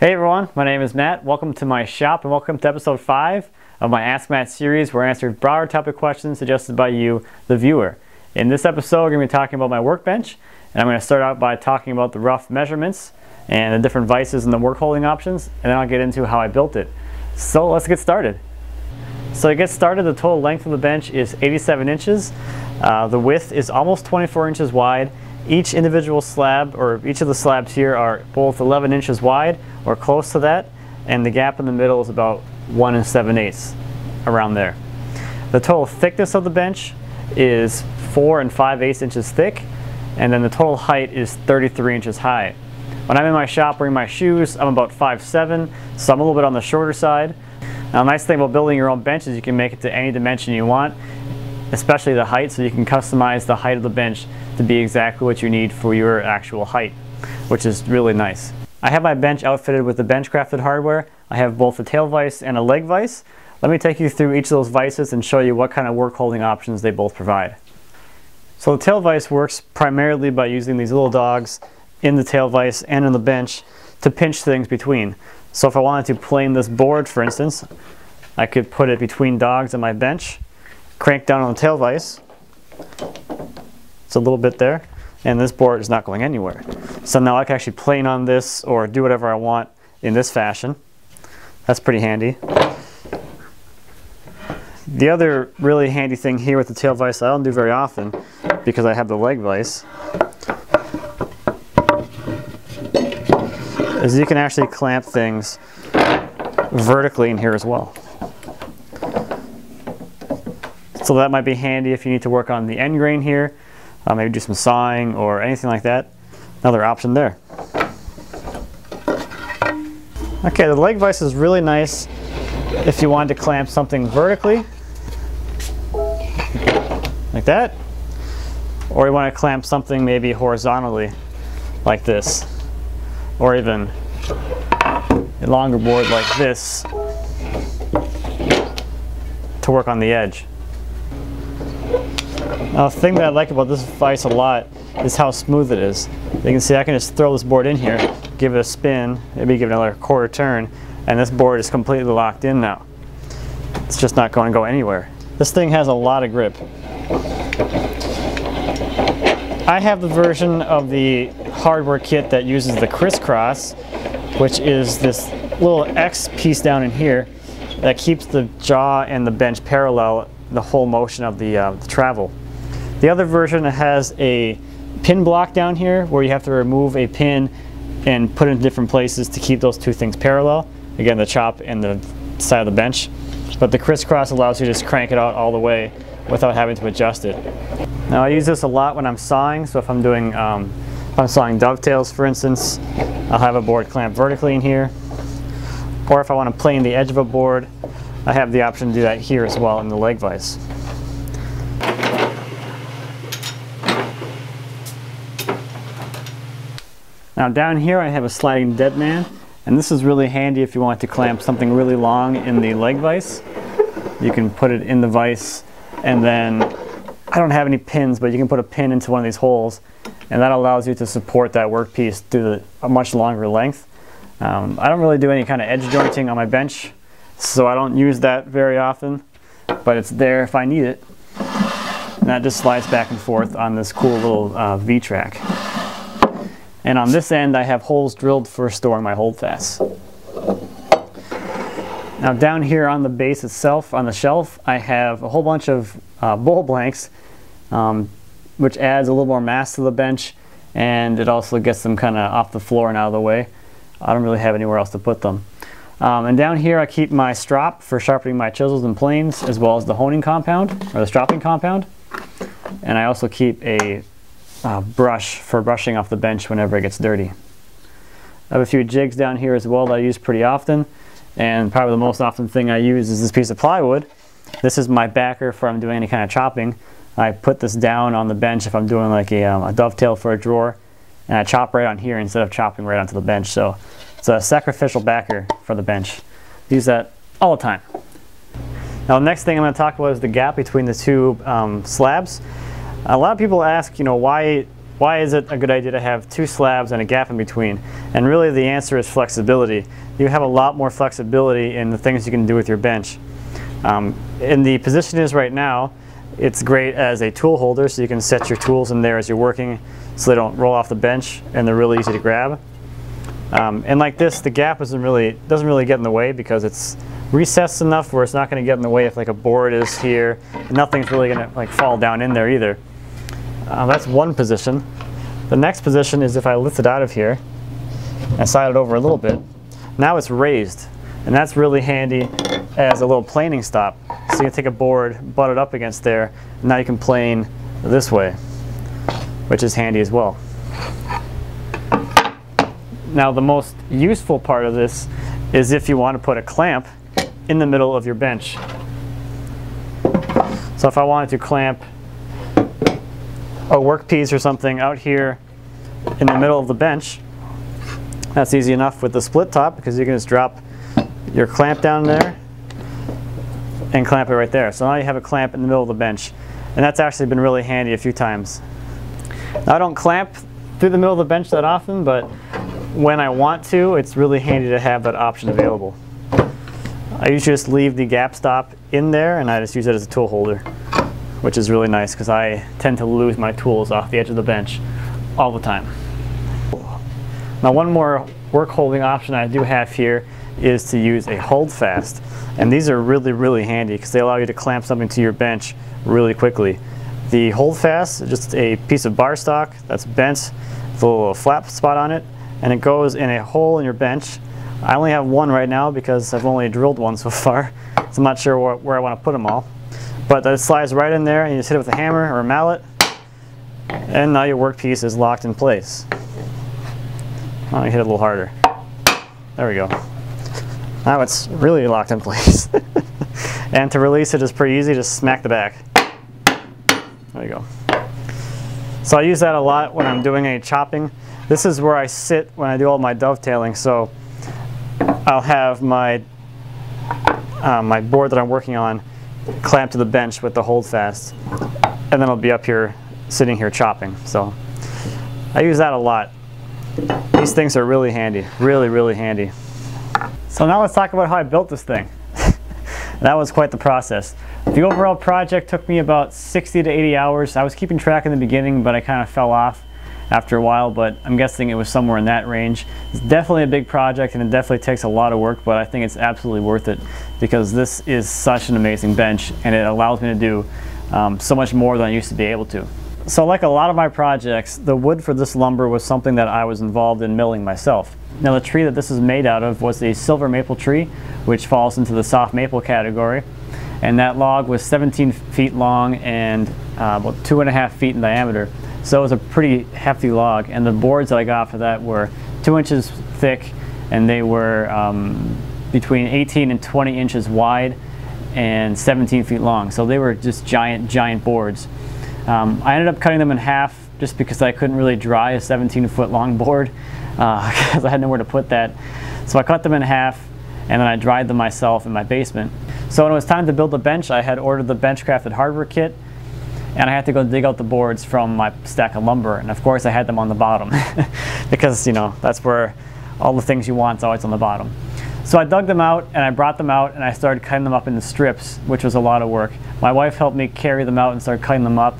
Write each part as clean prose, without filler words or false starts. Hey everyone, my name is Matt. Welcome to my shop and welcome to episode 5 of my Ask Matt series where I answer broader topic questions suggested by you, the viewer. In this episode, we're going to be talking about my workbench, and I'm going to start out by talking about the rough measurements and the different vices and the work holding options, and then I'll get into how I built it. So let's get started. So to get started, the total length of the bench is 87 inches. The width is almost 24 inches wide. Each individual slab, or each of the slabs here, are both 11 inches wide or close to that, and the gap in the middle is about 1 7/8, around there. The total thickness of the bench is 4 5/8 inches thick, and then the total height is 33 inches high. When I'm in my shop wearing my shoes, I'm about 5'7", so I'm a little bit on the shorter side. Now, the nice thing about building your own bench is you can make it to any dimension you want, especially the height, so you can customize the height of the bench to be exactly what you need for your actual height, which is really nice. I have my bench outfitted with the Benchcrafted hardware. I have both a tail vise and a leg vise. Let me take you through each of those vices and show you what kind of work holding options they both provide. So the tail vise works primarily by using these little dogs in the tail vise and in the bench to pinch things between. So if I wanted to plane this board, for instance, I could put it between dogs on my bench, crank down on the tail vise, it's a little bit there, and this board is not going anywhere. So now I can actually plane on this or do whatever I want in this fashion. That's pretty handy. The other really handy thing here with the tail vise, I don't do very often because I have the leg vise, is you can actually clamp things vertically in here as well. So that might be handy if you need to work on the end grain here, maybe do some sawing or anything like that. Another option there. Okay, the leg vise is really nice if you wanted to clamp something vertically, like that, or you want to clamp something maybe horizontally, like this, or even a longer board like this to work on the edge. Now, the thing that I like about this vise a lot is how smooth it is. You can see I can just throw this board in here, give it a spin, maybe give it another quarter turn, and this board is completely locked in now. It's just not going to go anywhere. This thing has a lot of grip. I have the version of the hardware kit that uses the crisscross, which is this little X piece down in here that keeps the jaw and the bench parallel the whole motion of the travel. The other version has a pin block down here where you have to remove a pin and put it in different places to keep those two things parallel. Again, the chop and the side of the bench. But the crisscross allows you to just crank it out all the way without having to adjust it. Now, I use this a lot when I'm sawing, so if I'm doing if I'm sawing dovetails, for instance, I'll have a board clamped vertically in here. Or if I want to plane the edge of a board, I have the option to do that here as well in the leg vise. Now down here I have a sliding dead man, and this is really handy if you want to clamp something really long in the leg vise. You can put it in the vise, and then I don't have any pins, but you can put a pin into one of these holes, and that allows you to support that workpiece through a much longer length. I don't really do any kind of edge jointing on my bench, so I don't use that very often, but it's there if I need it. And that just slides back and forth on this cool little V-track. And on this end I have holes drilled for storing my holdfasts. Now down here on the base itself, on the shelf, I have a whole bunch of bowl blanks, which adds a little more mass to the bench, and it also gets them kind of off the floor and out of the way. I don't really have anywhere else to put them. And down here I keep my strop for sharpening my chisels and planes, as well as the honing compound, or the stropping compound. And I also keep a brush for brushing off the bench whenever it gets dirty. I have a few jigs down here as well that I use pretty often. And probably the most often thing I use is this piece of plywood. This is my backer for I'm doing any kind of chopping. I put this down on the bench if I'm doing like a dovetail for a drawer. And I chop right on here instead of chopping right onto the bench. So it's a sacrificial backer for the bench. Use that all the time. Now the next thing I'm going to talk about is the gap between the two slabs. A lot of people ask, you know, why is it a good idea to have two slabs and a gap in between? And really the answer is flexibility. You have a lot more flexibility in the things you can do with your bench. In the position is right now, it's great as a tool holder, so you can set your tools in there as you're working so they don't roll off the bench and they're really easy to grab. And like this, the gap doesn't really get in the way because it's recessed enough where it's not going to get in the way if like a board is here. Nothing's really going to like fall down in there either. That's one position. The next position is if I lift it out of here and slide it over a little bit, now it's raised. And that's really handy as a little planing stop. So you can take a board, butt it up against there, and now you can plane this way, which is handy as well. Now the most useful part of this is if you want to put a clamp in the middle of your bench. So if I wanted to clamp a workpiece or something out here in the middle of the bench, that's easy enough with the split top because you can just drop your clamp down there and clamp it right there. So now you have a clamp in the middle of the bench, and that's actually been really handy a few times. Now, I don't clamp through the middle of the bench that often, but when I want to, it's really handy to have that option available. I usually just leave the gap stop in there and I just use it as a tool holder, which is really nice because I tend to lose my tools off the edge of the bench all the time. Now, one more work holding option I do have here is to use a hold fast, and these are really handy because they allow you to clamp something to your bench really quickly. The hold fast is just a piece of bar stock that's bent with a little flap spot on it, and it goes in a hole in your bench. I only have one right now because I've only drilled one so far, so I'm not sure where I want to put them all, but that slides right in there and you just hit it with a hammer or a mallet and now your workpiece is locked in place. Why don't you hit it a little harder? There we go. Now it's really locked in place. And to release it is pretty easy, just smack the back. There you go. So I use that a lot when I'm doing any chopping. This is where I sit when I do all my dovetailing, so I'll have my, my board that I'm working on clamped to the bench with the holdfast, and then I'll be up here, sitting here chopping. So I use that a lot. These things are really handy, really handy. So now let's talk about how I built this thing. That was quite the process. The overall project took me about 60 to 80 hours. I was keeping track in the beginning, but I kind of fell off after a while, but I'm guessing it was somewhere in that range. It's definitely a big project and it definitely takes a lot of work, but I think it's absolutely worth it because this is such an amazing bench and it allows me to do so much more than I used to be able to. So like a lot of my projects, the wood for this lumber was something that I was involved in milling myself. Now the tree that this is made out of was a silver maple tree, which falls into the soft maple category. And that log was 17 feet long and about 2.5 feet in diameter. So it was a pretty hefty log. And the boards that I got for that were 2 inches thick, and they were between 18 and 20 inches wide and 17 feet long. So they were just giant boards. I ended up cutting them in half just because I couldn't really dry a 17-foot long board because I had nowhere to put that. So I cut them in half and then I dried them myself in my basement. So when it was time to build the bench, I had ordered the Benchcrafted hardware kit and I had to go dig out the boards from my stack of lumber, and of course I had them on the bottom because, you know, that's where all the things you want is always on the bottom. So I dug them out and I brought them out and I started cutting them up into strips, which was a lot of work. My wife helped me carry them out and start cutting them up.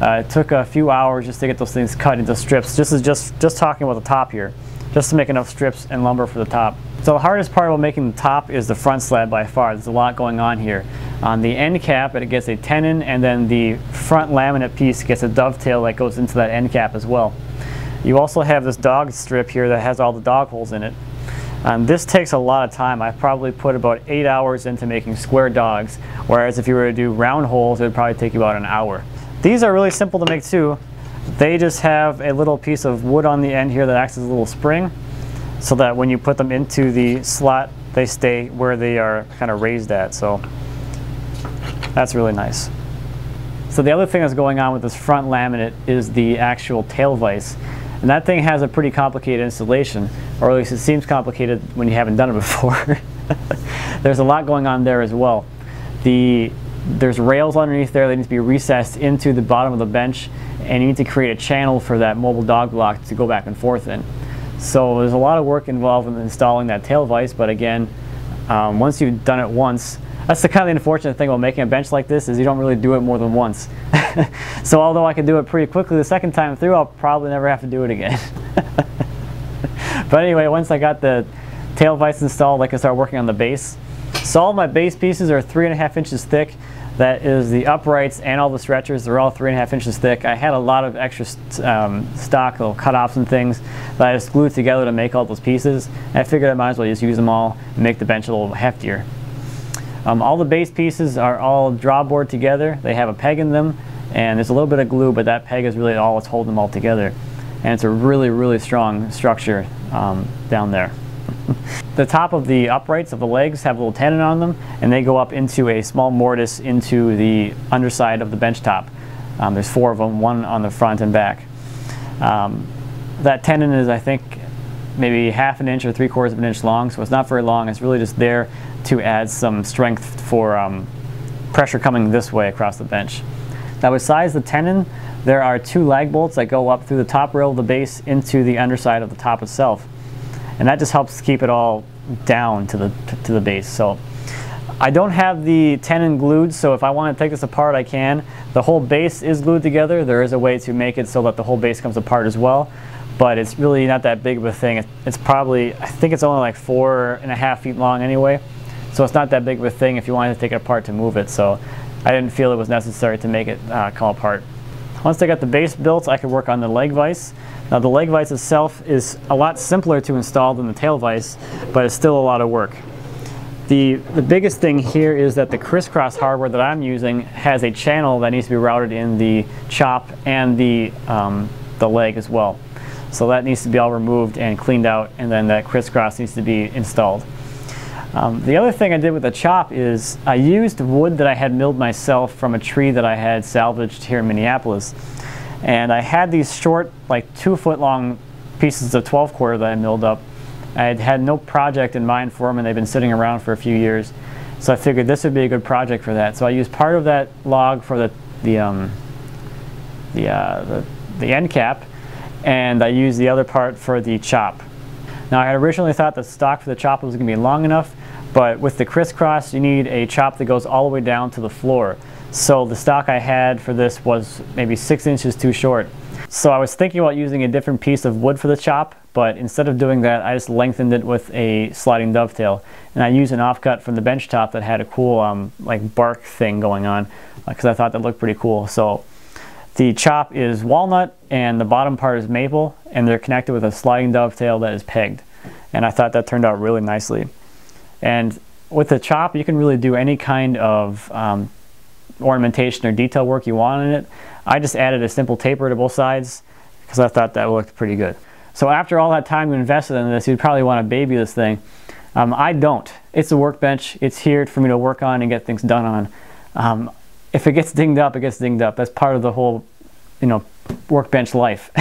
It took a few hours just to get those things cut into strips. This is just talking about the top here, just to make enough strips and lumber for the top. So the hardest part about making the top is the front slab by far. There's a lot going on here. On the end cap, it gets a tenon, and then the front laminate piece gets a dovetail that goes into that end cap as well. You also have this dog strip here that has all the dog holes in it. This takes a lot of time. I probably put about 8 hours into making square dogs, whereas if you were to do round holes, it would probably take you about an hour. These are really simple to make too. They just have a little piece of wood on the end here that acts as a little spring, so that when you put them into the slot, they stay where they are kind of raised at. So that's really nice. So the other thing that's going on with this front laminate is the actual tail vise. And that thing has a pretty complicated installation, or at least it seems complicated when you haven't done it before. There's a lot going on there as well. There's rails underneath there that need to be recessed into the bottom of the bench, and you need to create a channel for that mobile dog block to go back and forth in. So there's a lot of work involved in installing that tail vise, but again, once you've done it once, that's the kind of unfortunate thing about making a bench like this, is you don't really do it more than once. So although I can do it pretty quickly the second time through, I'll probably never have to do it again. But anyway, once I got the tail vise installed, I can start working on the base. So all my base pieces are 3.5 inches thick. That is the uprights and all the stretchers. They're all 3.5 inches thick. I had a lot of extra stock, little cut-offs and things that I just glued together to make all those pieces. And I figured I might as well just use them all and make the bench a little heftier. All the base pieces are all drawboard together. They have a peg in them, and there's a little bit of glue, but that peg is really all that's holding them all together. And it's a really, really strong structure down there. The top of the uprights of the legs have a little tenon on them, and they go up into a small mortise into the underside of the bench top. There's 4 of them, one on the front and back. That tenon is, I think, maybe 1/2 inch or 3/4 inch long, so it's not very long. It's really just there to add some strength for pressure coming this way across the bench. Now, besides the tenon, there are 2 lag bolts that go up through the top rail of the base into the underside of the top itself. And that just helps keep it all down to the base. So I don't have the tenon glued, so if I want to take this apart, I can. The whole base is glued together. There is a way to make it so that the whole base comes apart as well, but it's really not that big of a thing. It's probably, I think it's only like 4.5 feet long anyway, so it's not that big of a thing if you wanted to take it apart to move it. So I didn't feel it was necessary to make it come apart. Once I got the base built, I could work on the leg vise. Now, the leg vise itself is a lot simpler to install than the tail vise, but it's still a lot of work. The biggest thing here is that the crisscross hardware that I'm using has a channel that needs to be routed in the chop and the leg as well. So that needs to be all removed and cleaned out, and then that crisscross needs to be installed. The other thing I did with the chop is I used wood that I had milled myself from a tree that I had salvaged here in Minneapolis. And I had these short, like 2 foot long pieces of 12 quarter that I milled up. I had had no project in mind for them, and they've been sitting around for a few years. So I figured this would be a good project for that. So I used part of that log for the end cap, and I used the other part for the chop. Now, I had originally thought the stock for the chop was going to be long enough, but with the crisscross, you need a chop that goes all the way down to the floor. So the stock I had for this was maybe 6 inches too short. So I was thinking about using a different piece of wood for the chop, but instead of doing that, I just lengthened it with a sliding dovetail. And I used an offcut from the bench top that had a cool like bark thing going on, because I thought that looked pretty cool. So the chop is walnut, and the bottom part is maple, and they're connected with a sliding dovetail that is pegged. And I thought that turned out really nicely. And with the chop, you can really do any kind of ornamentation or detail work you want in it. I just added a simple taper to both sides because I thought that looked pretty good. So after all that time you invested in this, you'd probably want to baby this thing. I don't. It's a workbench. It's here for me to work on and get things done on. If it gets dinged up, it gets dinged up. That's part of the whole, workbench life.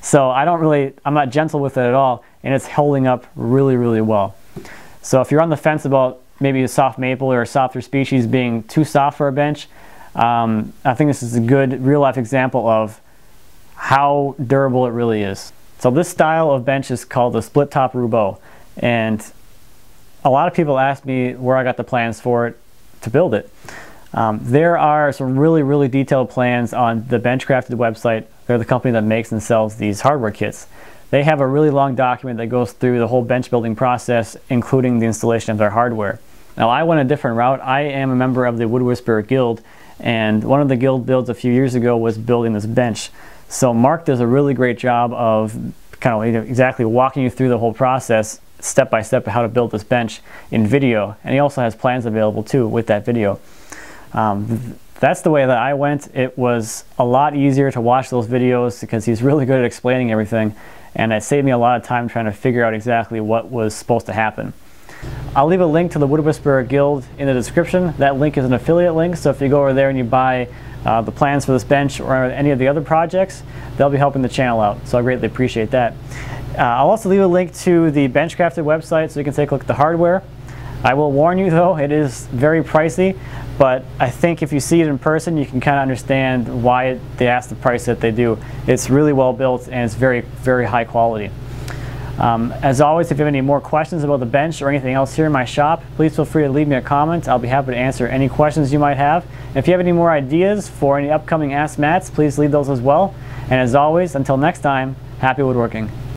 So I'm not gentle with it at all, and it's holding up really, really well. So if you're on the fence about maybe a soft maple or a softer species being too soft for a bench, I think this is a good real-life example of how durable it really is. So this style of bench is called the Split Top Roubo, and a lot of people asked me where I got the plans for it to build it. There are some really, really detailed plans on the Benchcrafted website. They're the company that makes and sells these hardware kits. They have a really long document that goes through the whole bench building process, including the installation of their hardware. Now, I went a different route. I am a member of the Wood Whisperer Guild, and one of the guild builds a few years ago was building this bench. So Mark does a really great job of kind of exactly walking you through the whole process, step by step, how to build this bench in video. And he also has plans available too with that video. That's the way that I went. It was a lot easier to watch those videos because he's really good at explaining everything, and it saved me a lot of time trying to figure out exactly what was supposed to happen. I'll leave a link to the Wood Whisperer Guild in the description. That link is an affiliate link, so if you go over there and you buy the plans for this bench or any of the other projects, they'll be helping the channel out, so I greatly appreciate that. I'll also leave a link to the Benchcrafted website so you can take a look at the hardware. I will warn you though, it is very pricey, but I think if you see it in person, you can kind of understand why they ask the price that they do. It's really well built, and it's very, very high quality. As always, if you have any more questions about the bench or anything else here in my shop, please feel free to leave me a comment. I'll be happy to answer any questions you might have. And if you have any more ideas for any upcoming Ask Matts, please leave those as well. And as always, until next time, happy woodworking.